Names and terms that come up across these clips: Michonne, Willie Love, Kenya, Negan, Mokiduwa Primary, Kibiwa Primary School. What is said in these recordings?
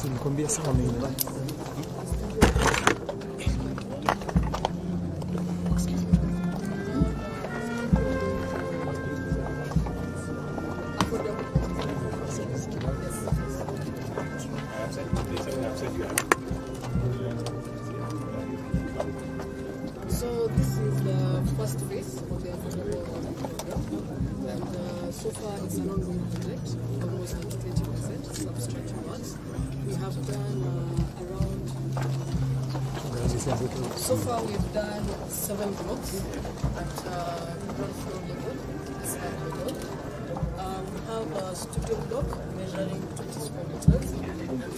Simkumbia sana mimi. So this is the first phase of the affordable housing program, and so far it's an ongoing project, almost 20% substructure works. We have done around, so far we've done 7 blocks at ground floor level, sky level. We have a studio block measuring 20 square meters, this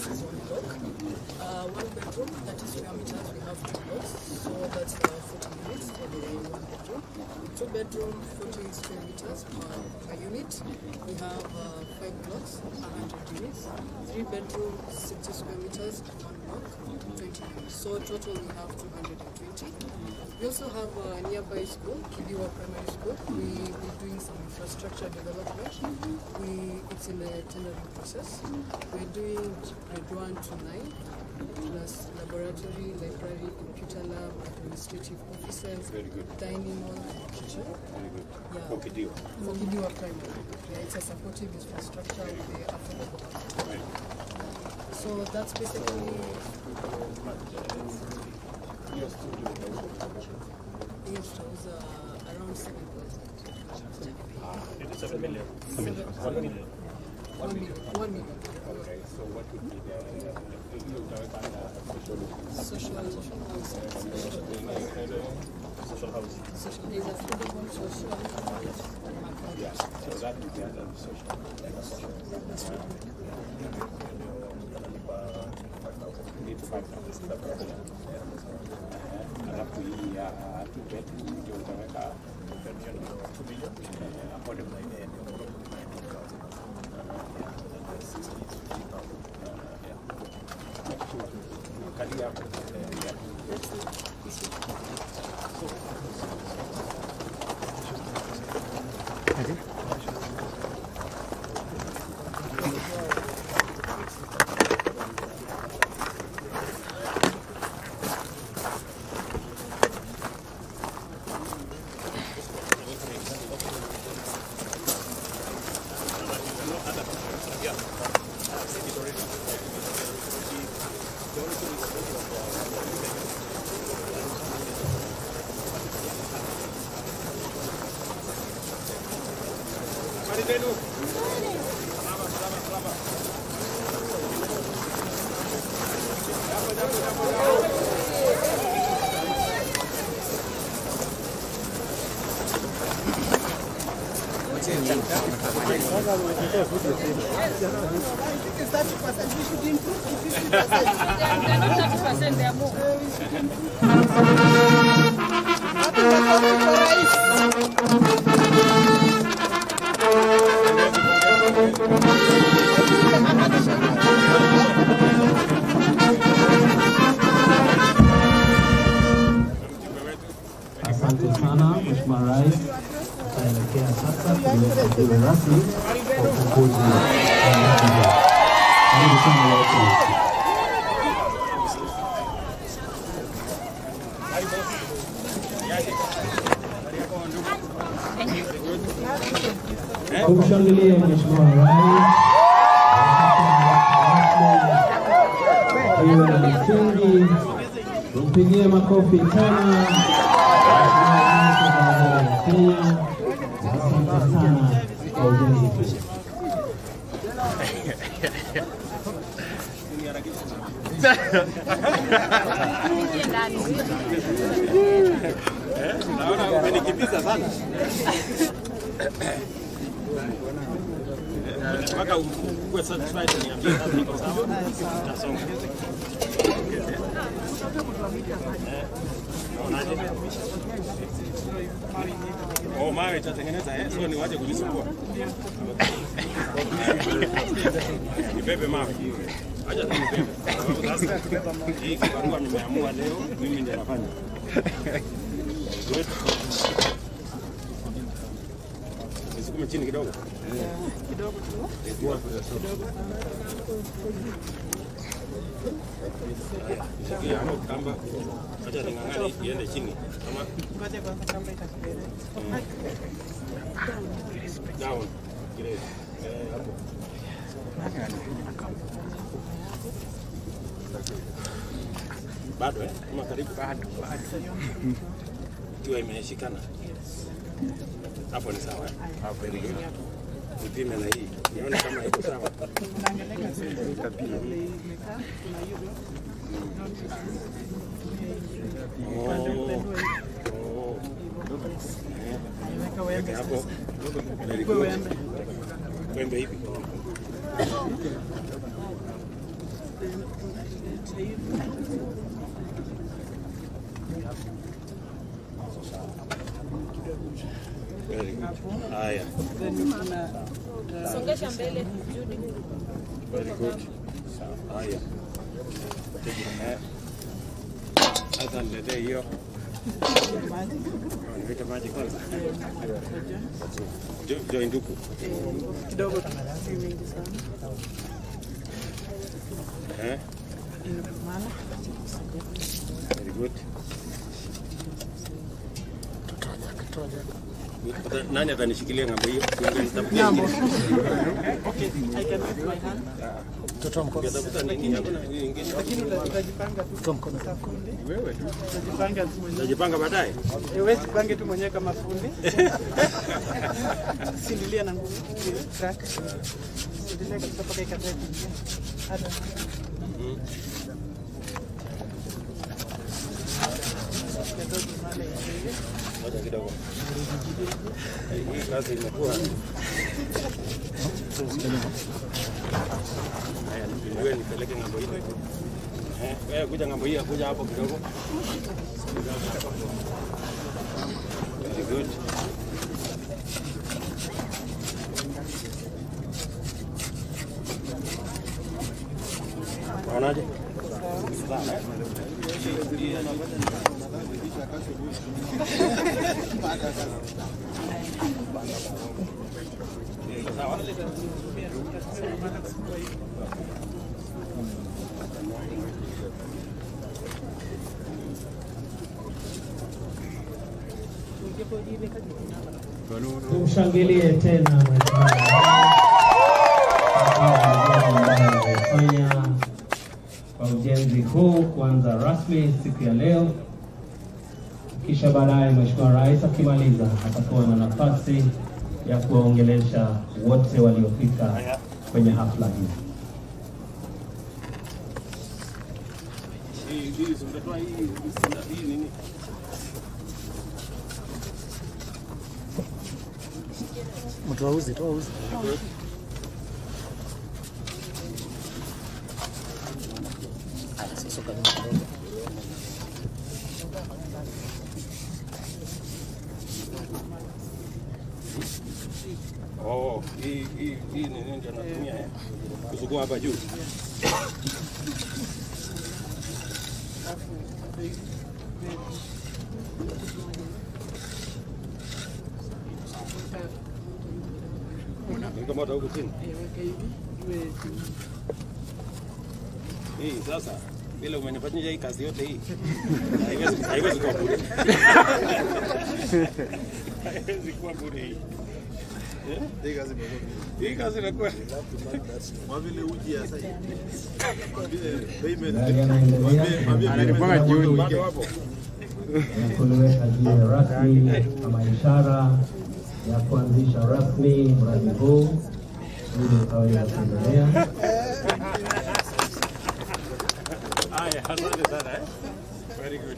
is one block. One bedroom, 30 square meters, we have 2 blocks, so that's 40 units for the one bedroom. 2 bedroom, 40 square meters per unit. We have 5 blocks, 100 units. 3 bedroom, 60 square meters, 1 block, 20 units. So total we have 220. We also have a nearby school, Kibiwa Primary School. We're doing some infrastructure development. It's in a tendering process. We're doing grade 1 to 9, plus laboratory, library, computer lab, administrative offices, dining hall, kitchen. Very good. Yeah. Mokiduwa. Mokiduwa Primary. Yeah, it's a supportive infrastructure with the affordable. So that's basically. Yes, it was around 7,000. It is 7 million. 1 million. 1 million. Okay, so what would be the social housing? There's a affordable social housing. Yes, so that would be under social kidogo chini kidogo. Kidogo tu. Sikia hapo kamba. Acha ningangane iende chini. Kama ngoja kwanza kamba itasubiri. Down. Great. Hapo. Bado kama karibu bado. Kiwa imeshikana. Hapo ni sawa. Hapo ni sawa. Kupima na hii. Nione kama iko sawa. Tunaangalia sisi tutapima. Kuna hiyo. Oh. Niweka wembe hapo. Wembe hivi. Very good. Haya. Songesha mbele Judy. Very good. Haya. Tegea. Hata ndete hiyo. Nileta maji kwanza. Join duku. Kidogo mingi sana. Eh? Mama. Very good. Nani atanishikilia ngambo hiyo? Ngambo. Okay, I can put my hand. Mtoto mkono. Lakini utajipanga tu. Mtoto mkono. Wewe tu. Utajipanga tu mwenyewe. Utajipanga baadaye? Wewe jipange tu mwenyewe kama fundi. Sindilia na nguvu. Track. Sindilia kutoka kaka kaka. Hata. Moja kidogo. Hii kazi imekuwa. Haya nipeleke ngambo hiyo. Wewe kuja ngambo hiyo, kuja hapo kidogo. Good. Unaonaje? Tumshangilie tena kwa ujenzi huu kuanza rasmi siku ya leo. Kisha baadaye Mheshimiwa Rais akimaliza atakuwa na nafasi ya kuongelesha wote waliofika kwenye hafla hii. Mtawauzi. Oh, hii nini ndio natumia kuzunguka hapa juu. Ndio kama huko chini. Hii sasa bila umenifanyia hii kazi yote hii. Haiwezi kuwa bure. Haiwezi kuwa bure. Hii kazi ni kwa mavile uji sasa hivi. Mavile anaripanga jioni bado hapo. Kuleweka jina rasmi kama ishara ya kuanzisha rasmi mradi huu. Ndio kawaida tunaendelea. Haya, asante sana. Very good.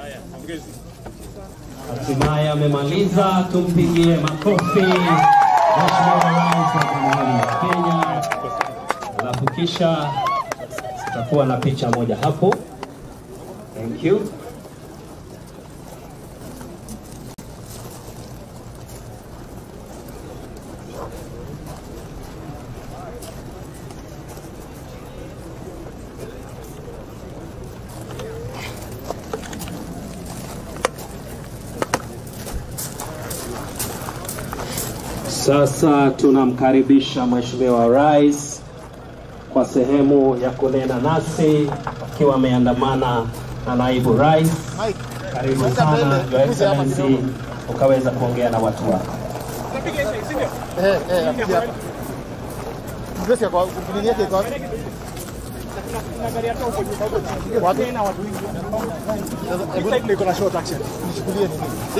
Haya, hamgezi. Hatimaye amemaliza, tumpigie makofi Mheshimiwa Rais wa Jamhuri ya Kenya. Alafu kisha tutakuwa na picha moja hapo. Thank you. Sasa tunamkaribisha Mheshimiwa Rais kwa sehemu ya kunena nasi akiwa ameandamana na Naibu Rais. Karibu sana Your Excellency, ukaweza kuongea na watu wako. This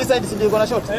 side is going to short.